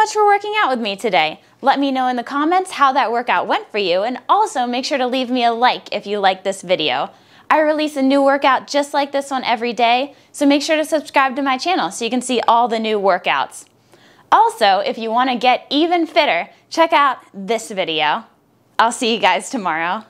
much for working out with me today. Let me know in the comments how that workout went for you, and also make sure to leave me a like if you like this video. I release a new workout just like this one every day, so make sure to subscribe to my channel so you can see all the new workouts. Also, if you want to get even fitter, check out this video. I'll see you guys tomorrow.